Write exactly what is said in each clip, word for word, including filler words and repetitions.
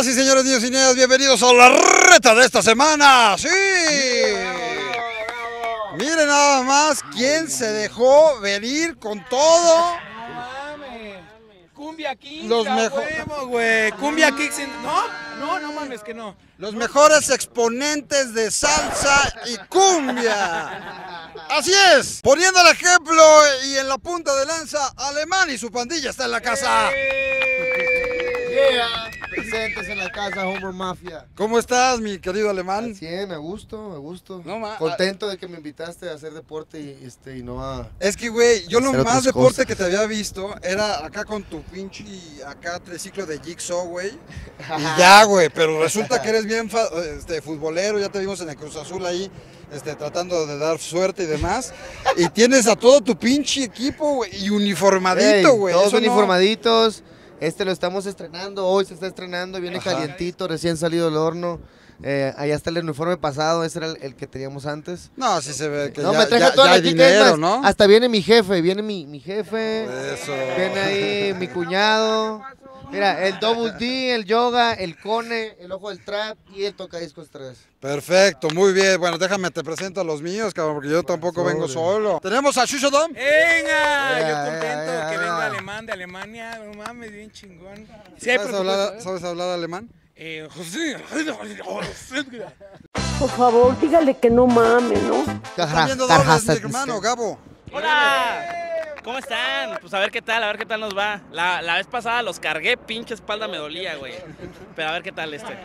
Señoras y señores, niños y niñas, bienvenidos a la reta de esta semana. ¡Sí! Miren nada más quién se dejó venir con todo. Cumbia Kings, los mejores, güey. Cumbia Kings, en... no, no, no mames que no. Los mejores exponentes de salsa y cumbia. Así es, poniendo el ejemplo y en la punta de lanza, Alemán y su pandilla está en la casa. Yeah. Presentes en la casa, Hombre Mafia. ¿Cómo estás, mi querido Alemán? cien, a gusto, a gusto. No, ma, contento de que me invitaste a hacer deporte y, este, y no a... Es que, güey, yo lo más deporte cosas. que te había visto era acá con tu pinche, acá, triciclo de Jigsaw, güey. Y ya, güey, pero resulta que eres bien este, futbolero, ya te vimos en el Cruz Azul ahí. Este, tratando de dar suerte y demás. Y tienes a todo tu pinche equipo, güey, y uniformadito, güey. Hey, todos uniformaditos. No... Este lo estamos estrenando, hoy se está estrenando, viene Ajá. calientito, recién salido del horno. Eh, allá está el uniforme pasado, ese era el, el que teníamos antes. No, sí se ve que no, ya, me traje ya, toda ya la hay dinero, más, ¿no? Hasta viene mi jefe, viene mi, mi jefe, Eso. viene ahí mi cuñado. Mira, el Double D, el Yoga, el Cone, el Ojo del Trap y el Tocadiscos tres. Perfecto, muy bien. Bueno, déjame, te presento a los míos, cabrón, porque yo tampoco vengo solo. ¿Tenemos a Chucho Dom? ¡Venga! Yo contento de que venga Alemán de Alemania. No mames, bien chingón. ¿Sabes hablar, ¿sabes hablar alemán? Eh, Por favor, dígale que no mames, ¿no? ¿Estás viendo dobles, mi hermano, Gabo? ¡Hola! ¿Cómo están? Pues a ver qué tal, a ver qué tal nos va. La, la vez pasada los cargué, pinche espalda me dolía, güey. Pero a ver qué tal este.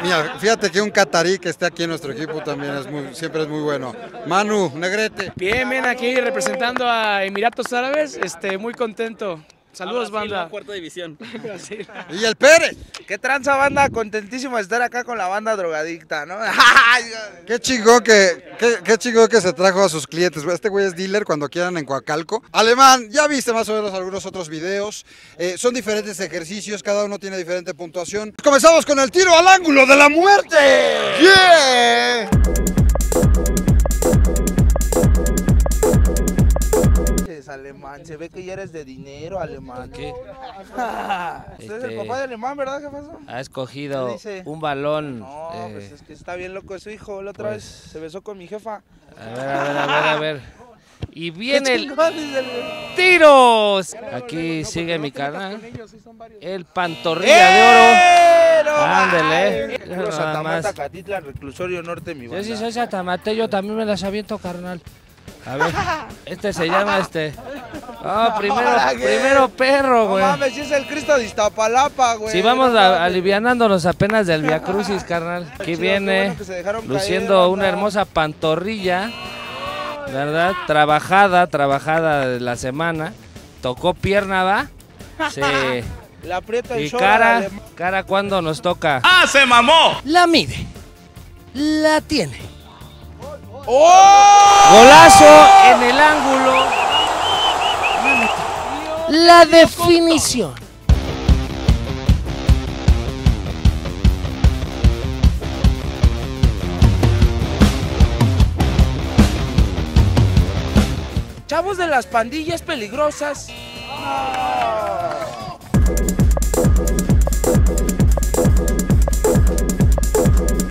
Mira, fíjate que un catarí que esté aquí en nuestro equipo también es muy, siempre es muy bueno. Manu Negrete. Bien, bien, aquí representando a Emiratos Árabes, este, muy contento. Saludos, Brasil, banda. Cuarta división. Y el Pérez. Qué tranza, banda. Contentísimo de estar acá con la banda drogadicta, ¿no? Qué chingón que, qué, qué chingón que se trajo a sus clientes. Este güey es dealer cuando quieran en Coacalco. Alemán, ya viste más o menos algunos otros videos. Eh, son diferentes ejercicios, cada uno tiene diferente puntuación. Comenzamos con el tiro al ángulo de la muerte. Yeah. Alemán, se ve que ya eres de dinero, Alemán. ¿Qué? Usted es el papá de Alemán, ¿verdad, jefazo? Ha escogido un balón. No, eh... pues es que está bien loco su hijo. La otra pues... vez se besó con mi jefa. A ver, a ver, a ver, a ver. Y viene el tiros. Aquí sigue mi canal. El Pantorrilla de Oro. Ándele. Yo Satamata, Catitla, Reclusorio Norte, mi banda. Sí, sí, soy Satamate, yo también me las aviento, carnal. A ver, este se llama este. Ah, oh, primero, primero perro, güey. No mames, si es el Cristo de Iztapalapa, güey. Si vamos a, alivianándonos apenas del Via Crucis, carnal. Aquí viene luciendo una hermosa pantorrilla, ¿verdad? Trabajada, trabajada de la semana. Tocó pierna, ¿va? Sí. La aprieta y cara, cara cuando nos toca. ¡Ah, se mamó! La mide, la tiene. ¡Oh! Golazo en el ángulo. La definición. Chavos de las pandillas peligrosas. Oh.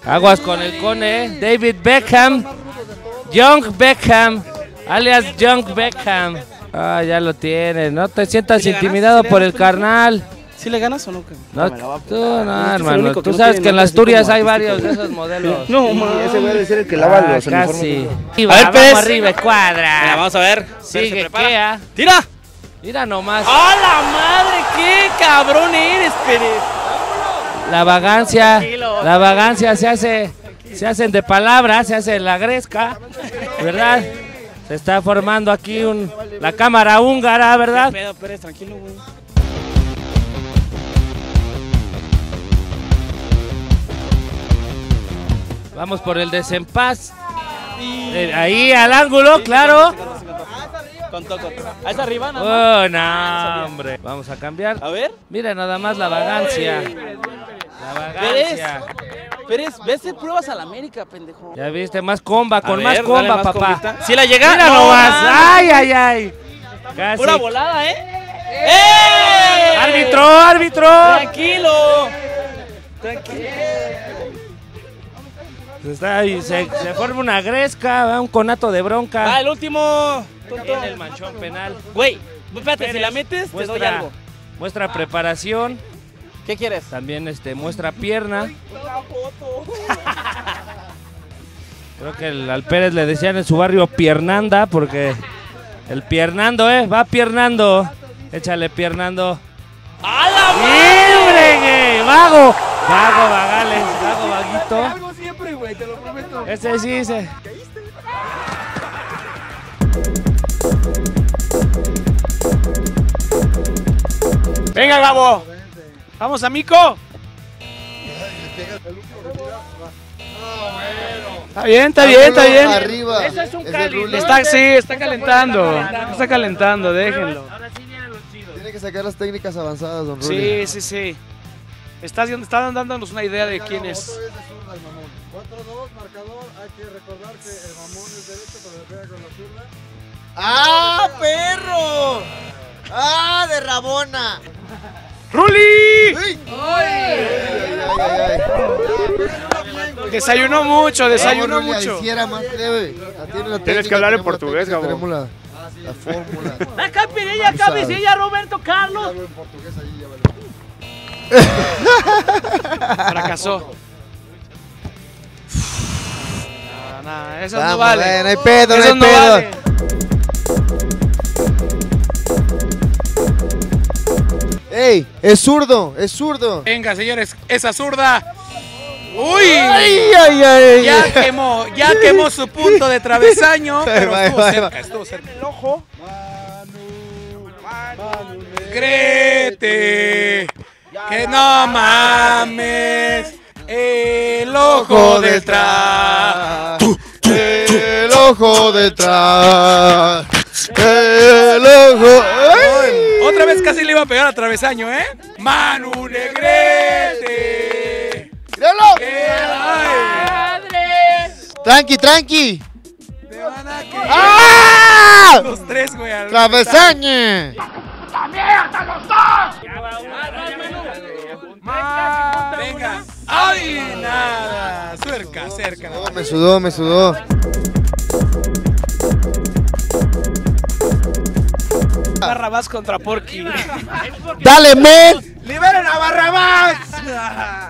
Aguas con el Cone, David Beckham. Young Beckham, alias Young Beckham. Ah, ya lo tienes, no te sientas intimidado por el carnal. ¿Si le ganas o no? No, tú no, hermano. Tú sabes que en las Asturias hay varios de esos modelos. No, ese voy a decir el que lava los uniformes. Casi. A ver, Pérez. Arriba, cuadra. Mira, vamos a ver. Sigue, quea. ¡Tira! Mira nomás. ¡Ah, la madre! ¡Qué cabrón eres, Pérez! La vagancia, la vagancia se hace... Se hacen de palabras, se hace la gresca, ¿verdad? Se está formando aquí un, la cámara húngara, ¿verdad? Pedo, Pérez, tranquilo, güey. Vamos por el desempaz. Ahí al ángulo, claro. Con toco. ¿Ahí está arriba? Oh, no, hombre. Vamos a cambiar. A ver. Mira nada más la vagancia. La vagancia. Pérez, ves de pruebas a la América, pendejo. Ya viste, más comba, con ver, más comba, más papá. Combita. Si la llega, mira no, nomás. Ay, ay, ay. Casi. Pura volada, ¿eh? ¡Eh! ¡Árbitro, árbitro! Tranquilo. Se, está ahí, se, se forma una gresca, un conato de bronca. Ah, el último. En el manchón penal. Güey, espérate, Pérez, si la metes, muestra, te doy algo. Muestra preparación. ¿Qué quieres? También este, muestra pierna. Creo que el, al Pérez le decían en su barrio Piernanda, porque el Piernando, eh, va Piernando. Échale, Piernando. ¡A la madre! ¡Libre, vago! Vago, vagales, vago, vaguito. Algo siempre, güey, te lo prometo. Ese sí, se. Venga, Gabo. Vamos, amigo. Está bien, está bien, está bien. Arriba. Ese es un cali. Está, sí, está calentando. Está calentando, déjenlo. Tiene que sacar las técnicas avanzadas, don Rulli. Sí, sí, sí. Estás, están dándonos una idea de quién es. cuatro dos, marcador. Hay que recordar que el mamón es derecho, pero le pega con la zurda. ¡Ah, perro! ¡Ah, de Rabona! ¡Rulli! Desayunó mucho, desayunó mucho. Tienes que hablar en portugués, cabrón. La fórmula. La campirilla, cabecilla, Roberto Carlos. Fracasó. No, no, eso no vale. No hay pedo, no hay pedo. ¡Ey! ¡Es zurdo! ¡Es zurdo! Venga, señores, esa zurda. ¡Uy! ¡Ay, ay, ay! Ya quemó, ya quemó su punto de travesaño, pero ay, estuvo ay, cerca, ay, estuvo ay, cerca. En el ojo. Manu, Manu Negrete. Que no mames. El ojo detrás. El ojo detrás. El ojo. ¡Ay! Otra vez casi le iba a pegar a travesaño, ¿eh? Manu Negrete. ¡Míralo! ¡Madre! Tranqui, tranqui. Te van a querer. ¡Ah! Los tres, güey. Travesaño. ¡También hasta los dos! Ya va, Manu. Más, venga. ¡Ay, nada! Cerca, cerca. Me sudó, me sudó. Barrabás contra Porky. ¡Dale, men! ¡Liberen a Barrabás!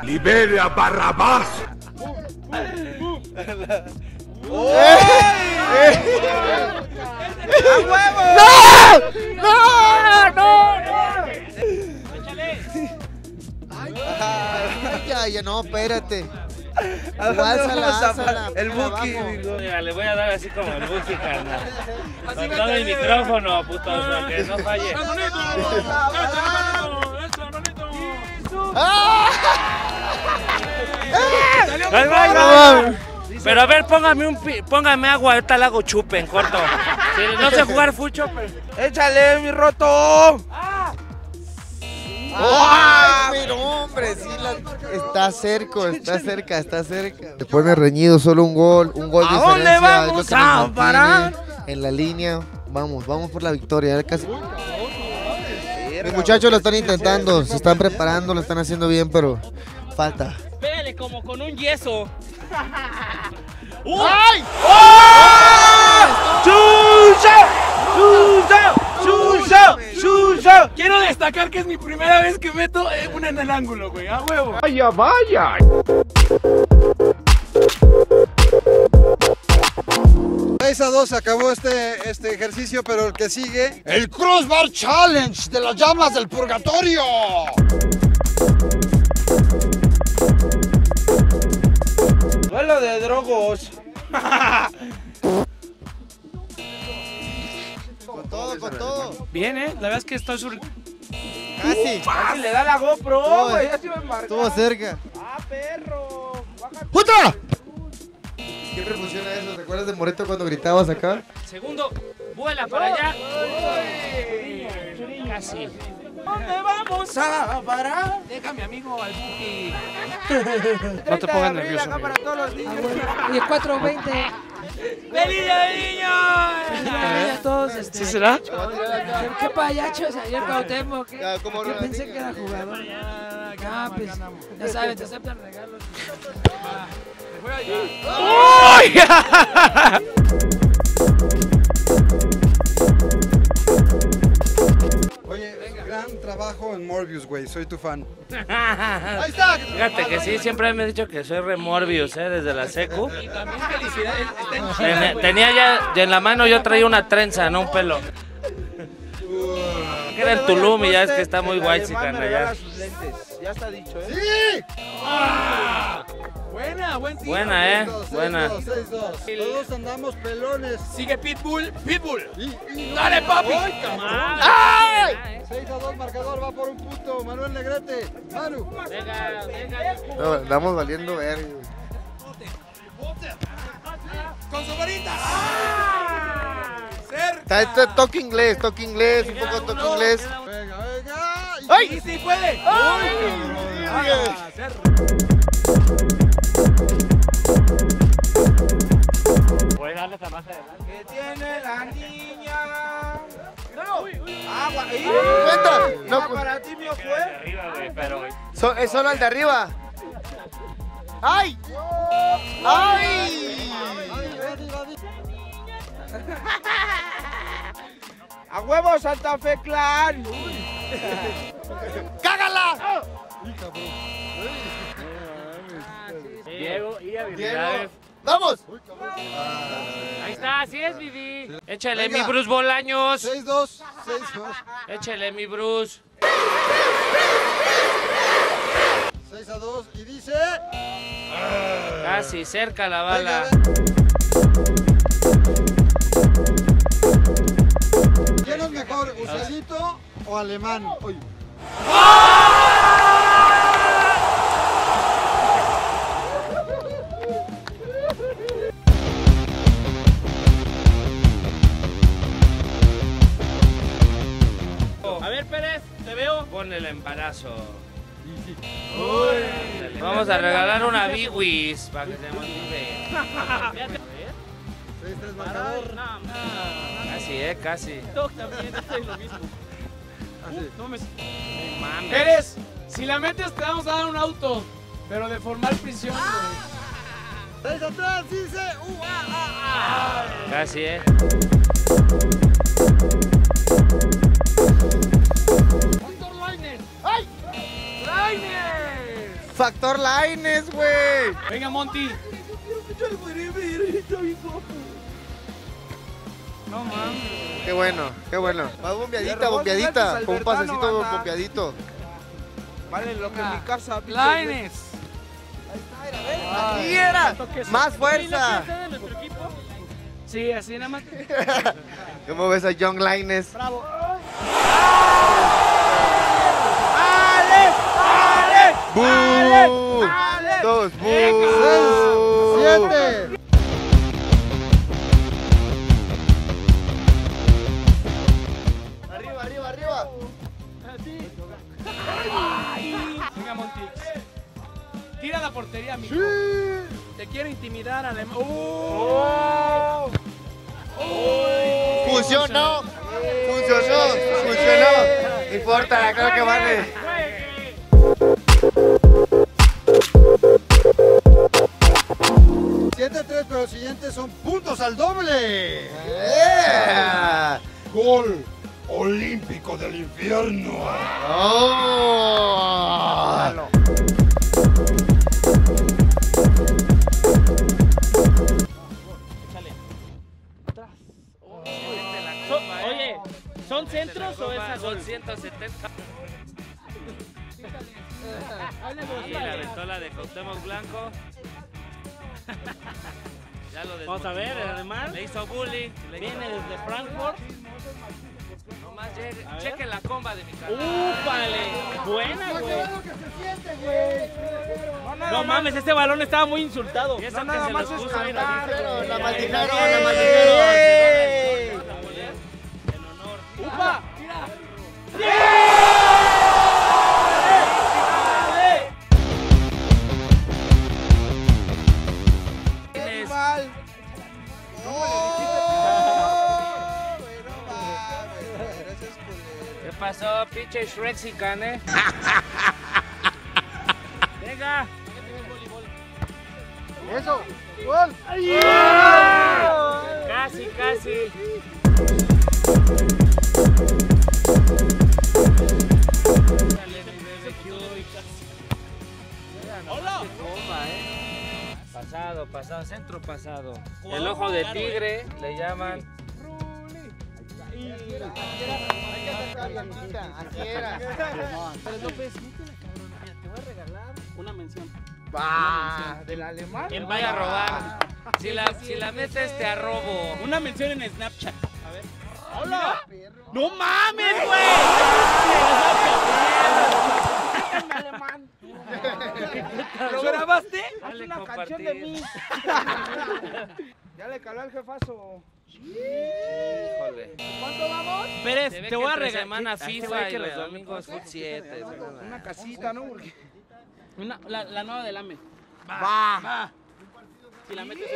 ¡Liberen a Barrabás! ¡A huevo! ¡No! ¡No! ¡No! ¡No! ¡Ay, ya no, espérate! Alzala, el Buki. Le voy a dar así como el Buki, carnal. Con todo el micrófono, puto, para que no falle. Pero a ver, póngame un póngame agua, ahorita le hago chupe en corto. No sé jugar fucho, pero. ¡Échale, mi roto! ¡Ay, pero hombre! Sí la... Está cerca, está cerca, está cerca. Se pone reñido, solo un gol, un gol de diferencia. ¿A dónde vamos a parar? En la línea, vamos, vamos por la victoria. Casi... Los muchachos lo están intentando, se están preparando, lo están haciendo bien, pero falta. Pégale como con un yeso. ¡Ay! ¡Chucha! ¡Chucha! ¡Chucha! Quiero destacar que es mi primera vez que meto una en el ángulo, güey. ¡A huevo! ¡Vaya, vaya! seis a dos se acabó este, este ejercicio, pero el que sigue... ¡El Crossbar Challenge de las llamas del purgatorio! Duelo de drogos. Con todo, con todo. Bien, eh, la verdad es que estoy sur... Casi. Uh, casi le da la GoPro, güey, ya se iba a embarcar. Estuvo cerca. Ah, perro. ¡Puta! Siempre funciona eso, ¿te acuerdas de Moreto cuando gritabas acá? Segundo, vuela para allá. Uy. Uy. Casi. ¿Dónde vamos a parar? Déjame, amigo, al Buki. No te pongas nervioso. Acá para todos los niños. Ah, bueno. Y cuatro veinte. ¡Feliz día, niños! Este, ¿sí será? ¿Qué, qué payachos ayer Cuauhtémoc? ¿Qué, no, ¿qué pensé que era jugador? acá, pues, ya sabes, te aceptan regalos. Oye, gran trabajo en Morbius, güey, soy tu fan. Ahí está. Fíjate que sí, siempre me han dicho que soy Remorbius, ¿eh? Desde la secu. Y también felicidades. Tenía, tenía ya, ya en la mano yo traía una trenza, no un pelo. Era el Tulum y ya es que está muy guay, si tan allá. Ya está dicho, ¿eh? ¡Sí! ¡Ah! Buena, buen tío. Buena, ¿eh? seis, buena. seis, dos, seis, dos. Todos andamos pelones. Sigue Pitbull, Pitbull. Y, y... ¡Dale, papi! ¡Ay, ¡Ay! ¡Ay! seis a dos, marcador, va por un punto. Manuel Negrete. Manu. Venga, venga. No, andamos valiendo ver. Con su varita. ¡Ah! Está, está, toque inglés, toque inglés, un poco toque inglés. Venga, venga. ¡Ay! ¡Sí, sí puede! ¡Ay! Ah, voy a darle esa más adelante. ¿Qué tiene la niña? ¡No! Uy, uy. ¡Agua! ¡Ay! ¡Cuenta! No, pues. Para ti, mío, fue. Arriba, güey, pero... so, es solo el de arriba. ¡Ay! ¡Ay! ¡Ay! ¡A huevo, Santa Fe Clan! ¡Cágala! Diego y habilidades. ¡Vamos! Ahí está, así es, Vivi. Échale. Venga. Mi Bruce Bolaños. seis dos, seis dos. Échale mi Bruce. seis a dos y dice... Casi cerca la bala. Venga, ¿quién es mejor, Usadito o Alemán? Uy. A ver, Pérez, te veo. Pon el embarazo. Uy. Vamos a regalar una Biwis para que se motive. tres tres marcador. No, no, no. Casi, eh, casi. Toc también, estoy lo mismo. Uh, no me... Mames. Pérez, si la metes te vamos a dar un auto, pero de formal prisión. ¡Tres atrás, dice! Uh, ah, ah, ah. Casi, eh. ¡Factor Lines! ¡Ay! ¡Lines! ¡Factor Lines, güey! Venga, Monty. Yo quiero escuchar el Werever, está bien guapo. No mames. Qué bueno, qué bueno. Más bombeadita, bombeadita. Con un pasecito bombeadito. Vale, lo que en mi casa. Lines. Ahí está, era, ver. Más fuerza. Sí, así nada más. ¿Cómo ves a Young Lines? Bravo. ¡Ale! ¡Ale! ¡Bu! Dos, bu. Siete. Tira la portería, amigo. Sí. Te quiero intimidar, Alemán. ¡Oh! ¡Oh! ¡Funcionó! ¡Funcionó! ¡Funcionó! No importa, creo que vale. siete a tres, pero los siguientes son puntos al doble. Yeah. ¡Gol olímpico del infierno! ¡Oh! ¿Son centros o esas? Son ciento setenta. Y la ventola de Cuauhtémoc Blanco. Ya lo vamos a ver, además. Le hizo bully. Le viene hizo... desde Frankfurt. Nomás cheque la comba de mi cara. ¡Úpale! Buena, güey. No, no, no mames, este balón estaba muy insultado. Y esa no, nada que se más los puso, mira, pero la maldijeron, la maldijeron. ¡Upa! ¡Tira! ¡Sí! ¡Qué mal! ¡No! ¿Qué pasó, pinche Shrek, si cane? Eso, gol. ¡Yeah! Casi, casi. Hola. Pasado, pasado, centro pasado. El ojo de tigre le llaman. Rulli. Así era. Hay que atacar la manita. Así era. Pero López, métela, cabrón. Mira, te voy a regalar una mención. Va, del alemán. Quien vaya a robar. Si la, si la metes, te arrobo. Una mención en Snapchat. A ver. ¡Hola! ¡No mames, güey! Alemán. ¿Lo grabaste? Dale una canción de mí. Ya le caló al jefazo. Híjole. ¿Cuánto vamos? Pérez, te voy a regalar semana FIFA y los domingos fut siete. Una casita, ¿no? Una, la, la nueva del A M E. Va. Va. Si la metes esta.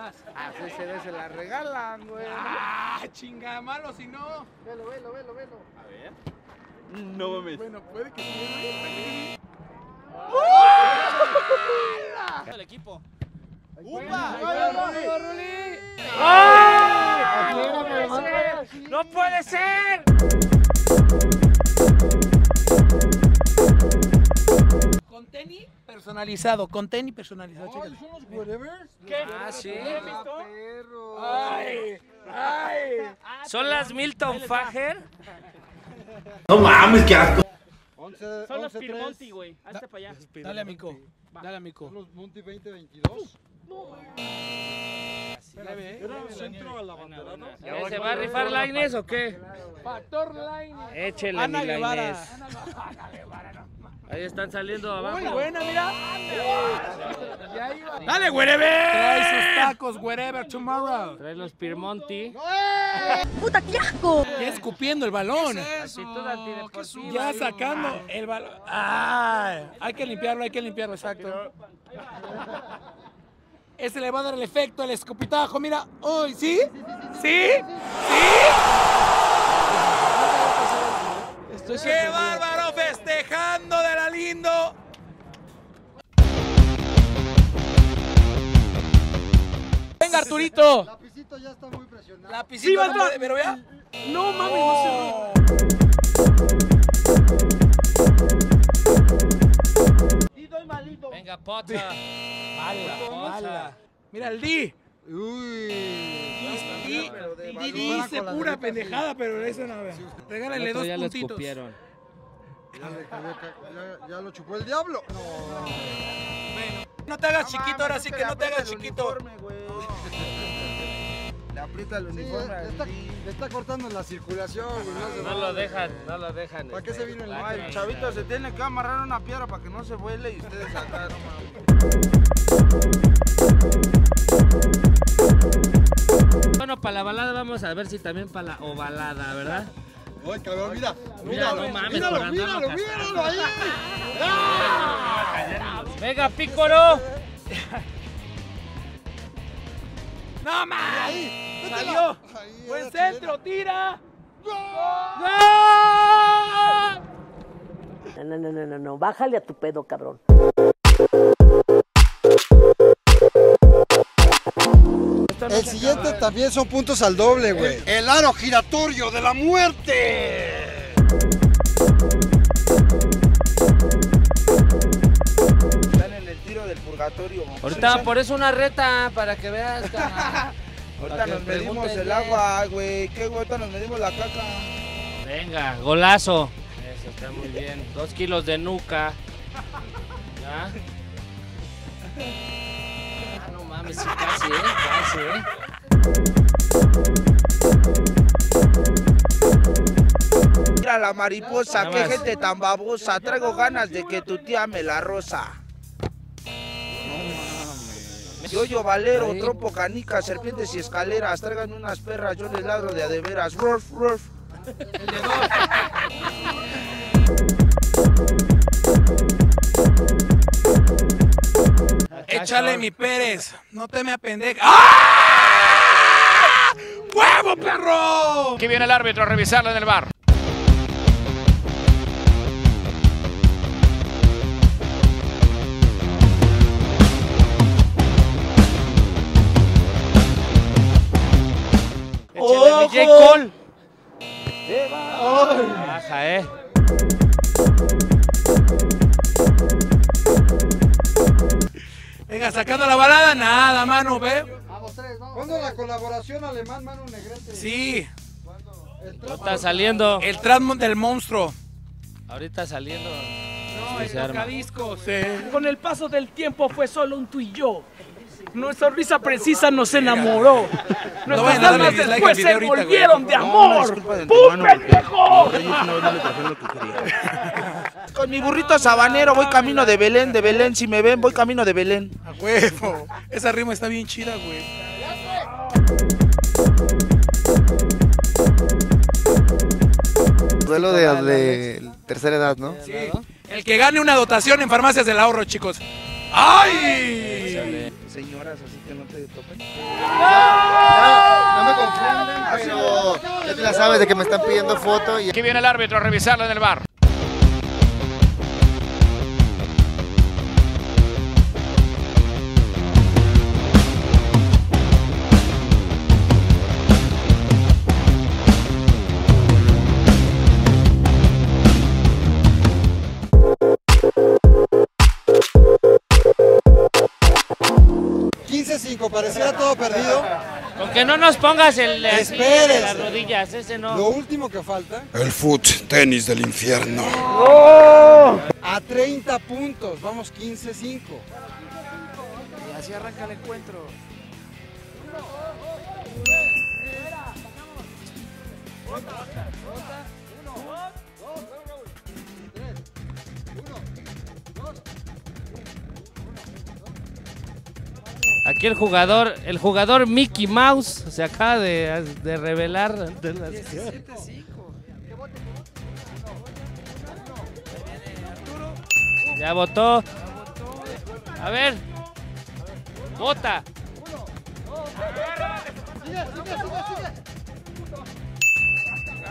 Vas. A C C D se la regalan, güey. Ah, chinga, malo si no. Velo, velo, velo, velo. A ver. No mames. Bueno, puede que sí. ¡Uh! El equipo. ¡Upa! ¡No puede ser! Con tenis personalizado, con tenis personalizado, oh, chicas. ¿Son los Werever? Ah, sí. Perro. Ay, ay. ¿Son las Milton Fager? No mames, qué asco. once, son las Pirmonti, güey. Hazte para allá. Dale, amigo. Dale, amigo. ¿Son los Monti veinte veintidós? No. ¿Se va a rifar Lainez o qué? Factor Lainez. Échele, Ana Guevara. Ana Guevara, no. Ahí están saliendo abajo. Muy buena, mira. Dale, Werever. Trae sus tacos, Werever, tomorrow. Trae los Pirmonti. ¡Puta, qué asco! Ya escupiendo el balón. Ya sacando el balón. Hay que limpiarlo, hay que limpiarlo, exacto. Ese le va a dar el efecto, el escupitajo, mira. ¡Uy, sí! ¿Sí? ¿Sí? ¡Qué bárbaro! ¡Festejando de la lindo! ¡Venga, Arturito! Lapicito ya está muy presionado. Lapicito, sí, la... pero vea. ¡No, mames! Oh. No se... ¡Di, doy malito! ¡Venga, Potro! Sí. ¡Mala, Potro! ¡Mira el Di! ¡Uy! Di, no, Di dice pura pendejada, pero eso no vea. Regálale dos puntitos. Ya, le, ya, ya lo chupó el diablo. No, no, bueno, no te hagas chiquito, ahora sí que no te hagas chiquito. Le aprieta el uniforme. Sí, le, está, le está cortando la circulación. No, no, no lo dejan, no lo dejan. ¿Para qué se vino el mal? El chavito se tiene que amarrar una piedra para que no se vuele y ustedes acá nomás. Bueno, para la balada vamos a ver si también para la ovalada, ¿verdad? Oye, cabrón, mira, mira, míralo, mames, míralo, míralo, míralo, míralo ahí. ¡Ah! Venga, Pícoro. No más. Salió. Ahí, buen centro, tira. ¡Gol! ¡Gol! No, no, no, no, no, bájale a tu pedo, cabrón. El siguiente también son puntos al doble, güey. El, el aro giratorio de la muerte. Están en el tiro del purgatorio. Ahorita por eso una reta para que veas. Ahorita para que nos medimos el agua, güey. ¿Qué güey? Ahorita nos medimos la caca. Venga, golazo. Eso está muy bien. Dos kilos de nuca. ¿Ya? Mames, sí, casi, ¿eh? Casi, ¿eh? Mira la mariposa, qué gente tan babosa. Traigo ganas de que tu tía me la rosa. Yo, yo, valero, trompo, canicas, serpientes y escaleras. Traigan unas perras, yo les ladro de a de veras. Ruff, ruff. Échale mi Pérez, no te me apendejes. ¡Ah! ¡Huevo, perro! Aquí viene el árbitro a revisarlo en el bar. J. Cole. Baja, eh. Venga, sacando la balada, nada, mano, ve. Vamos tres, vamos. ¿Cuándo la colaboración alemán, Manu Negrete? Sí. No está saliendo. El tramo del monstruo. Ahorita saliendo. No, el tocadiscos. Sí. Con el paso del tiempo fue solo un tú y yo. Nuestra risa precisa nos enamoró. Nuestras almas después se volvieron de amor. ¡Pum, pendejo! Con mi burrito sabanero voy camino de Belén, de Belén. Si me ven, voy camino de Belén. A huevo. Esa rima está bien chida, güey. Duelo de, de tercera edad, ¿no? Sí. El que gane una dotación en farmacias del ahorro, chicos. ¡Ay! Señoras, así que no te topen. No, no me confundan, pero ya te la sabes de que me están pidiendo foto. Y... Aquí viene el árbitro a revisarla en el bar. Pareciera todo perdido. Con que no nos pongas el de las rodillas, ese no. Lo último que falta. El fut, tenis del infierno. ¡Oh! A treinta puntos, vamos quince cinco. Y así arranca el encuentro. Aquí el jugador, el jugador Mickey Mouse se acaba de, de revelar ante la ciudad. Ya votó. A ver. Vota.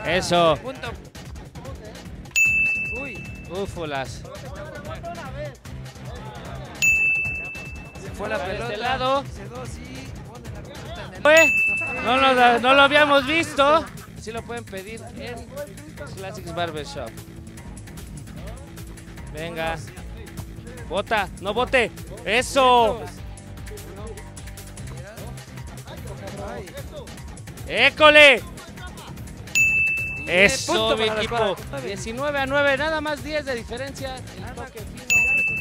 Eso. Ufulas. Fue la pelota. De este lado. No lo, no lo habíamos visto. Sí lo pueden pedir en Classics Barbershop. Venga. Bota, no bote. Eso. ¡École! Eso, mi equipo. diecinueve a nueve, nada más diez de diferencia. El toque fino.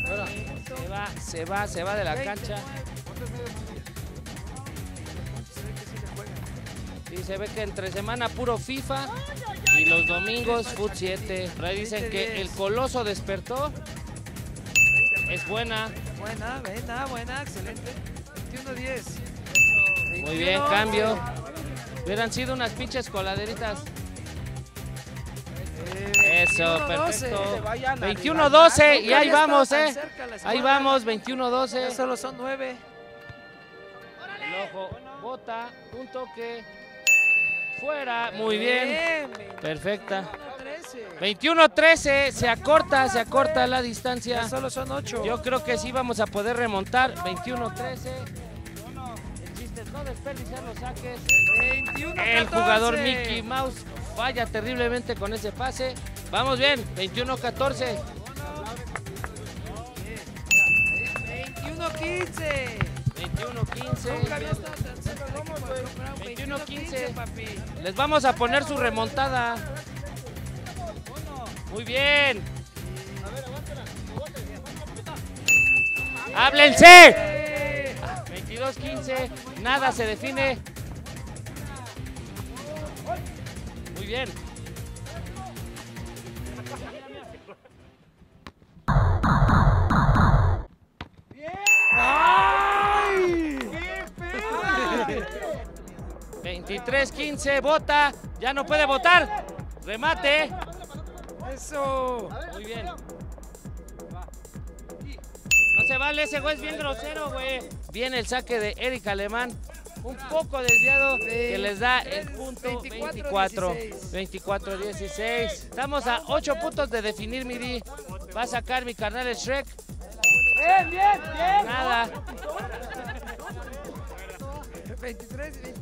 Se va, se va, se va de la cancha. Sí, se ve que entre semana puro FIFA y los domingos fut siete. Por ahí dicen que el coloso despertó. Es buena. Buena, buena, buena, excelente. veintiuno diez. Muy bien, cambio. Hubieran sido unas pinches coladeritas. Eso, perfecto. veintiuno doce y ahí vamos, eh. Ahí vamos, veintiuno doce. Solo son nueve. El ojo, bota, un toque. Fuera, muy bien. Perfecta. veintiuno trece, se acorta, se acorta la distancia. Solo son ocho. Yo creo que sí vamos a poder remontar. veintiuno trece. El chiste es no desperdiciar los saques. El jugador Mickey Mouse falla terriblemente con ese pase. Vamos bien, veintiuno catorce. veintiuno quince. veintiuno quince. veintiuno quince. Les vamos a poner su remontada. Muy bien. ¡Háblense! veintidós quince. Nada se define. Muy bien. veintitrés quince, bota, ya no puede votar, remate. Eso. Muy bien. No se vale, ese güey es bien grosero, güey. Viene el saque de Eric Alemán, un poco desviado, que les da el punto veinticuatro. veinticuatro dieciséis. Estamos a ocho puntos de definir, Midi. Va a sacar mi carnal Shrek. Bien, bien, bien. Nada. veintitrés, veintitrés.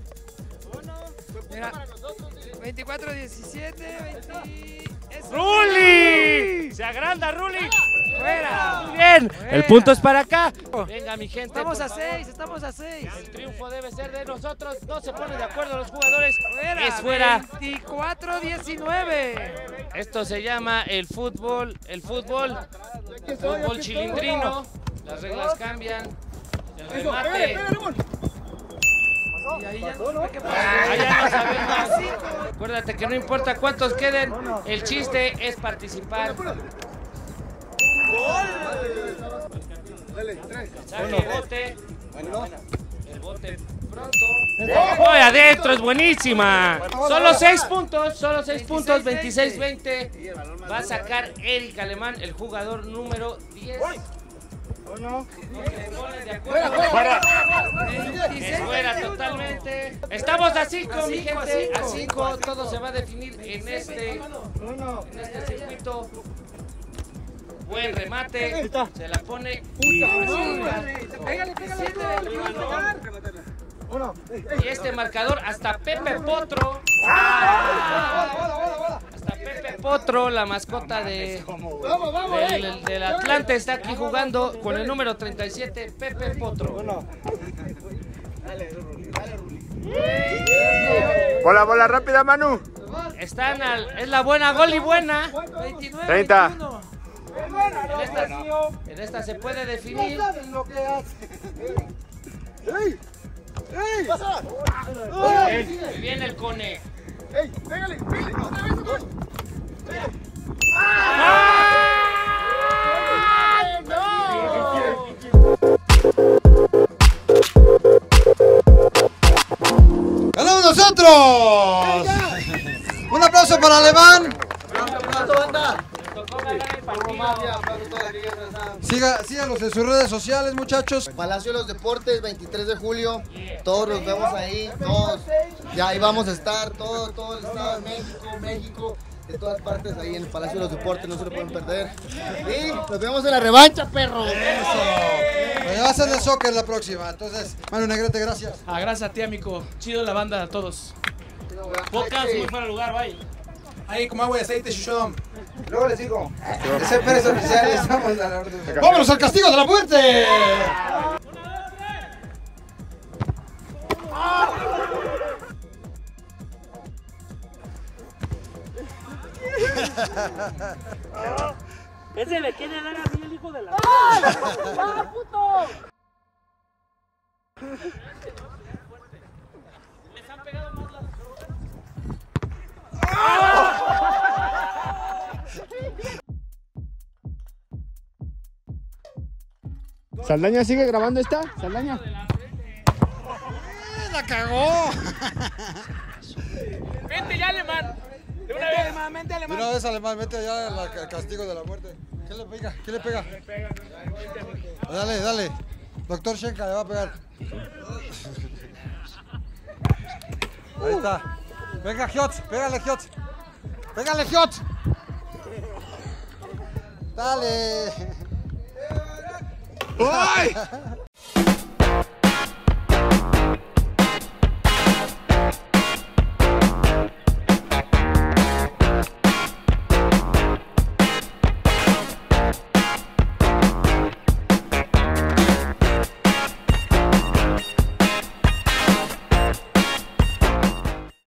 hermano. Mira, veinticuatro diecisiete, veinte... ¡Rulli! ¡Se agranda, Rulli! fuera. Muy bien. Fuera. El punto es para acá. Venga, mi gente. Estamos a seis, estamos a seis. El triunfo debe ser de nosotros. No se ponen de acuerdo los jugadores. Fuera. Es fuera. veinticuatro diecinueve. Esto se llama el fútbol, el fútbol, el fútbol chilindrino. Las reglas cambian. El remate. Y ahí ya no, no, sabemos. Acuérdate que no importa cuántos queden, el chiste es participar. Saque, bote. El bote pronto. ¡Voy adentro! ¡Es buenísima! Solo seis puntos, solo seis puntos, veintiséis veinte. Va a sacar Eric Alemán, el jugador número diez. No. Fuera, fuera, fuera totalmente. Estamos a cinco, mi gente. A cinco, todo se va a definir en este, en este circuito. Buen remate. Se la pone. Pégale, pégale. Y este marcador hasta Pepe Potro. ¡Ah! Pepe Potro, la mascota de, del, del Atlante, está aquí jugando con el número treinta y siete, Pepe Potro. Bola, bola rápida, Manu. Están al, es la buena, gol y buena. veintinueve, treinta. En esta, en esta se puede definir. Muy bien el Cone. ¡Ey! ¡Pégale! ¡Pégale! ¡Otra vez! ¡Otra vez! ¡Ah! ¡No! ¡Ganamos nosotros! ¡Un aplauso para Alemán! Siga, síganos en sus redes sociales, muchachos. Palacio de los Deportes, veintitrés de julio. Todos nos vemos ahí. Todos. Ya ahí vamos a estar. Todo, todo el estado de México, México. De todas partes ahí en el Palacio de los Deportes. No se lo pueden perder. Y nos vemos en la revancha, perro. Eso. Va a ser de soccer la próxima. Entonces, Manu Negrete, gracias. Ah, gracias a ti, amigo. Chido la banda a todos. Podcast muy fuera de lugar, bye. Ahí como agua de aceite, chuchón. Luego les digo. Es el Pérez oficial, estamos a la orden. ¡Vámonos al castigo de la muerte! Ese le quiere dar a mí el hijo de la... ¡Ah, puto! Les han pegado más las... Saldaña sigue grabando esta, Saldaña. ¡Eh, la cagó! Vente ya, Alemán. De una vez, Alemán, vente, Alemán. De una vez, Alemán, vente ya al castigo de la muerte. ¿Qué le pega? ¿Qué le pega? Dale, dale. Doctor Shenka le va a pegar. Ahí está. Venga, Giotz, pégale, Giotz. Pégale, Giotz. Dale. ¡Ay!